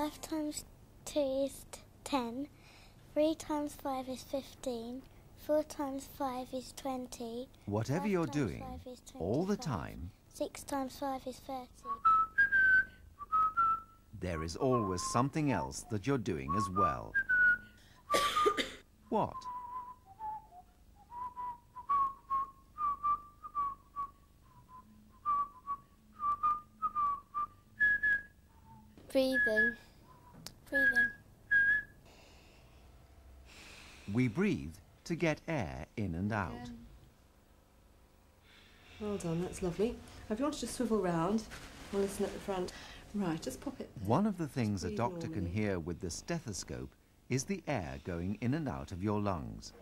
5 times 2 is 10, 3 times 5 is 15, 4 times 5 is 20. Whatever you're doing, all the time, 6 times 5 is 30. There is always something else that you're doing as well. What? Breathing. We breathe to get air in and out. Well done, that's lovely. If you want to just swivel round, we'll listen at the front. Right, just pop it. One of the things a doctor can hear with the stethoscope is the air going in and out of your lungs.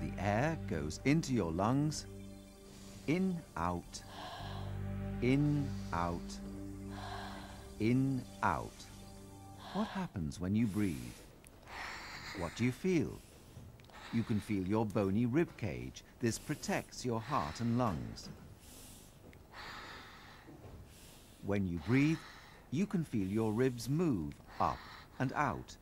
The air goes into your lungs, in, out, in, out, in, out. What happens when you breathe? What do you feel? You can feel your bony rib cage. This protects your heart and lungs. When you breathe, you can feel your ribs move up and out.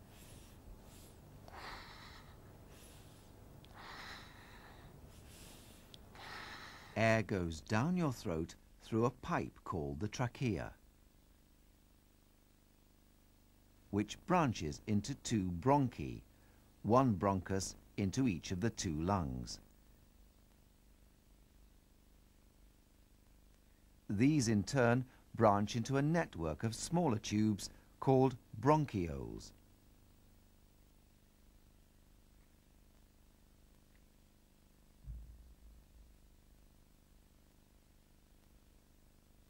Air goes down your throat through a pipe called the trachea, which branches into 2 bronchi, 1 bronchus into each of the 2 lungs. These in turn branch into a network of smaller tubes called bronchioles.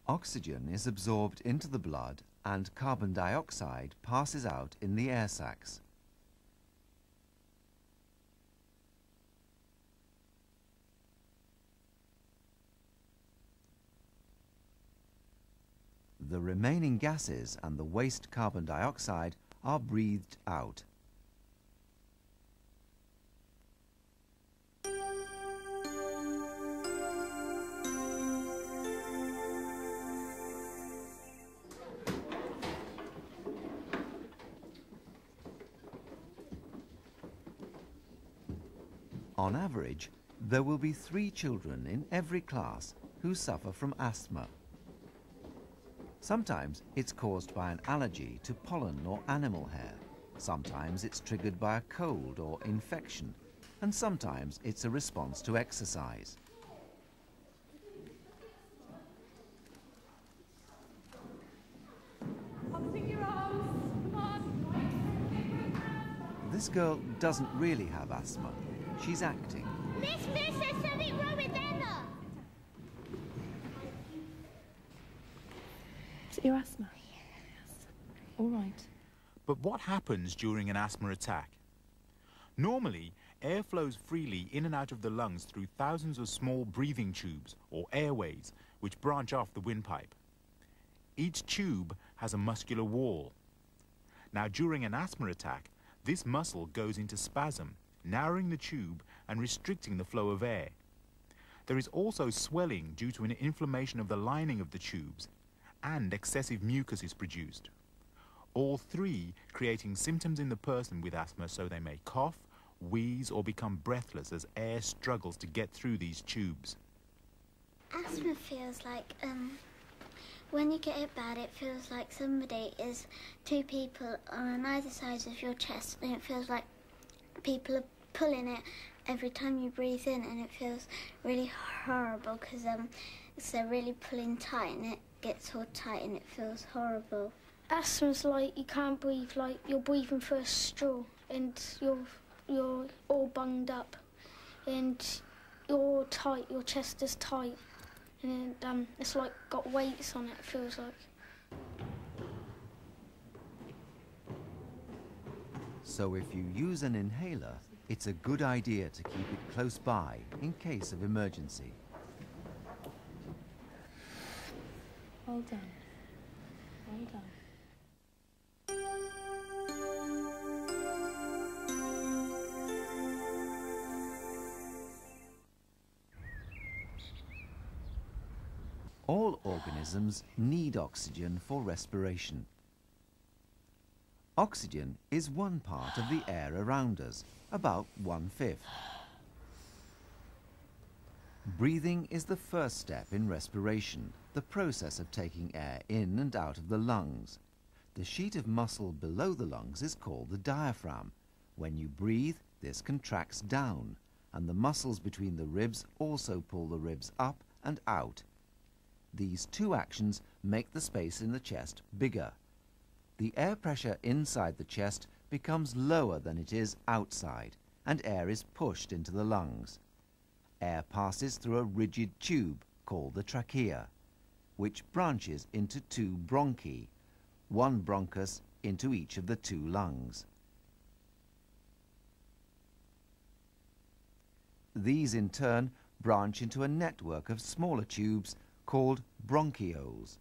Oxygen is absorbed into the blood and carbon dioxide passes out in the air sacs. The remaining gases and the waste carbon dioxide are breathed out. On average, there will be 3 children in every class who suffer from asthma. Sometimes it's caused by an allergy to pollen or animal hair. Sometimes it's triggered by a cold or infection. And sometimes it's a response to exercise. This girl doesn't really have asthma. She's acting. Miss, there's something wrong with Emma. Is it your asthma? Yes. All right. But what happens during an asthma attack? Normally, air flows freely in and out of the lungs through thousands of small breathing tubes, or airways, which branch off the windpipe. Each tube has a muscular wall. Now, during an asthma attack, this muscle goes into spasm, narrowing the tube and restricting the flow of air. There is also swelling due to an inflammation of the lining of the tubes, and excessive mucus is produced. All 3 creating symptoms in the person with asthma, so they may cough, wheeze, or become breathless as air struggles to get through these tubes. Asthma feels like, when you get it bad, it feels like somebody is 2 people on either side of your chest, and it feels like people are pulling it every time you breathe in, and it feels really horrible because they're really pulling tight, and it gets all tight and it feels horrible. Asthma's like you can't breathe, like you're breathing for a straw, and you're all bunged up, and you're all tight. Your chest is tight, and it's like got weights on it. It feels like. So if you use an inhaler, it's a good idea to keep it close by in case of emergency. Well done. All organisms need oxygen for respiration. Oxygen is one part of the air around us, about 1/5. Breathing is the first step in respiration, the process of taking air in and out of the lungs. The sheet of muscle below the lungs is called the diaphragm. When you breathe, this contracts down, and the muscles between the ribs also pull the ribs up and out. These two actions make the space in the chest bigger. The air pressure inside the chest becomes lower than it is outside, and air is pushed into the lungs. Air passes through a rigid tube called the trachea, which branches into two bronchi, one bronchus into each of the two lungs. These in turn branch into a network of smaller tubes called bronchioles.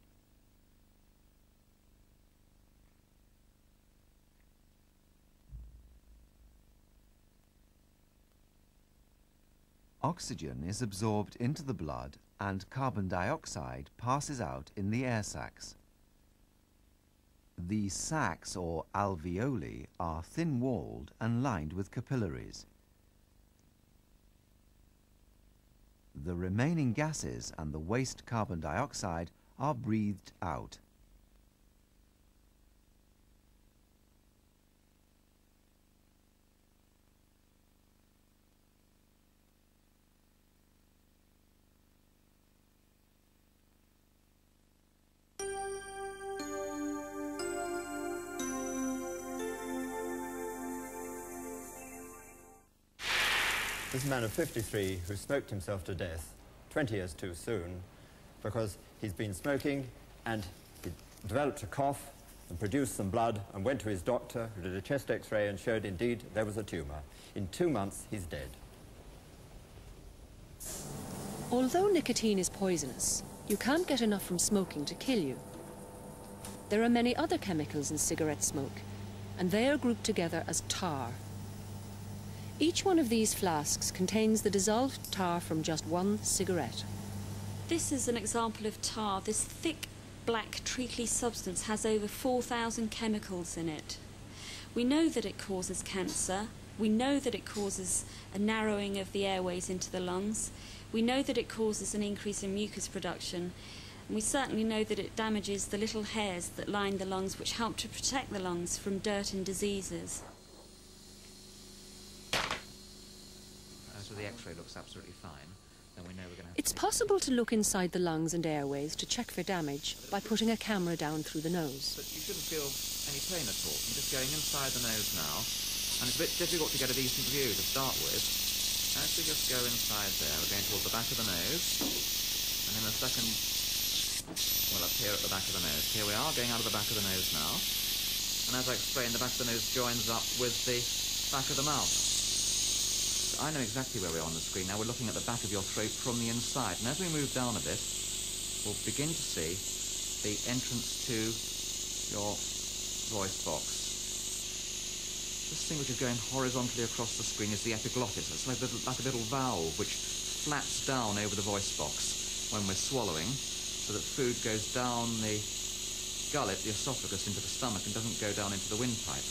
Oxygen is absorbed into the blood and carbon dioxide passes out in the air sacs. These sacs, or alveoli, are thin-walled and lined with capillaries. The remaining gases and the waste carbon dioxide are breathed out. This man of 53 who smoked himself to death 20 years too soon because he's been smoking and he developed a cough and produced some blood and went to his doctor who did a chest x-ray and showed indeed there was a tumour. In 2 months he's dead. Although nicotine is poisonous, you can't get enough from smoking to kill you. There are many other chemicals in cigarette smoke and they are grouped together as tar. Each one of these flasks contains the dissolved tar from just one cigarette. This is an example of tar. This thick, black, treacly substance has over 4,000 chemicals in it. We know that it causes cancer. We know that it causes a narrowing of the airways into the lungs. We know that it causes an increase in mucus production. And we certainly know that it damages the little hairs that line the lungs, which help to protect the lungs from dirt and diseases. So the x-ray looks absolutely fine, then we know we're going to have. It's possible to look inside the lungs and airways to check for damage by putting a camera down through the nose. But you shouldn't feel any pain at all. I'm just going inside the nose now, and it's a bit difficult to get a decent view to start with. As we just go inside there, we're going towards the back of the nose, and in a second, well, up here at the back of the nose. Here we are, going out of the back of the nose now, and as I explained, the back of the nose joins up with the back of the mouth. I know exactly where we are on the screen now. We're looking at the back of your throat from the inside. And as we move down a bit, we'll begin to see the entrance to your voice box. This thing which is going horizontally across the screen is the epiglottis. It's like a little valve which flaps down over the voice box when we're swallowing, so that food goes down the gullet, the esophagus, into the stomach and doesn't go down into the windpipe.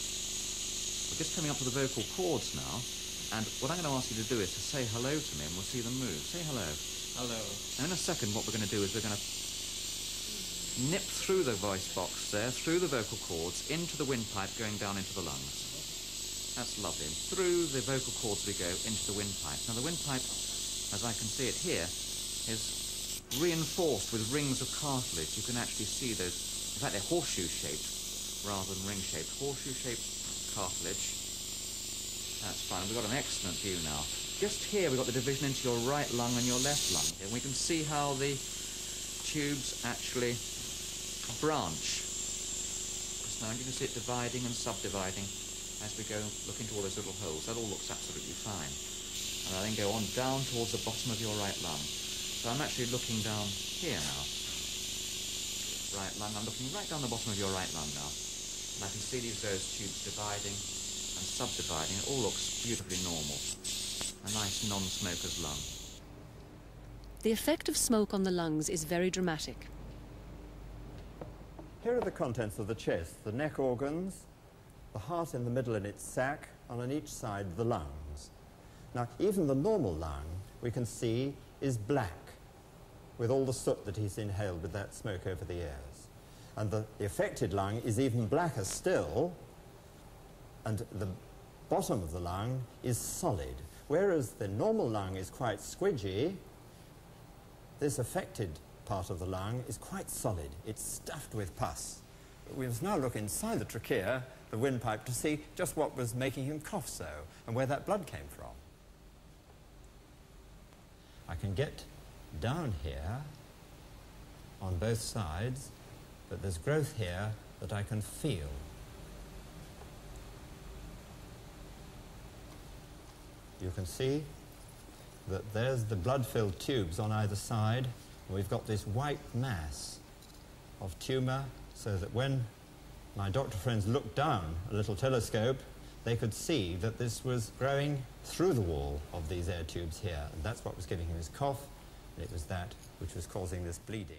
We're just coming up to the vocal cords now. And what I'm going to ask you to do is to say hello to me, and we'll see them move. Say hello. Hello. Now, in a second, what we're going to do is we're going to nip through the voice box there, through the vocal cords, into the windpipe, going down into the lungs. That's lovely. And through the vocal cords we go, into the windpipe. Now, the windpipe, as I can see it here, is reinforced with rings of cartilage. You can actually see those. In fact, they're horseshoe-shaped rather than ring-shaped. Horseshoe-shaped cartilage. That's fine. We've got an excellent view now. Just here we've got the division into your right lung and your left lung. And we can see how the tubes actually branch. Because now you can see it dividing and subdividing as we go look into all those little holes. That all looks absolutely fine. And I then go on down towards the bottom of your right lung. So I'm actually looking down here now. right lung. I'm looking right down the bottom of your right lung now. And I can see these various tubes dividing and subdividing. It all looks beautifully normal. A nice non-smoker's lung. The effect of smoke on the lungs is very dramatic. Here are the contents of the chest, the neck organs, the heart in the middle in its sac, and on each side the lungs. Now, even the normal lung, we can see, is black with all the soot that he's inhaled with that smoke over the years. And the affected lung is even blacker still, and the bottom of the lung is solid. Whereas the normal lung is quite squidgy, this affected part of the lung is quite solid. It's stuffed with pus. We must now look inside the trachea, the windpipe, to see just what was making him cough so and where that blood came from. I can get down here on both sides, but there's growth here that I can feel. You can see that there's the blood-filled tubes on either side. We've got this white mass of tumour, so that when my doctor friends looked down a little telescope, they could see that this was growing through the wall of these air tubes here, and that's what was giving him his cough, and it was that which was causing this bleeding.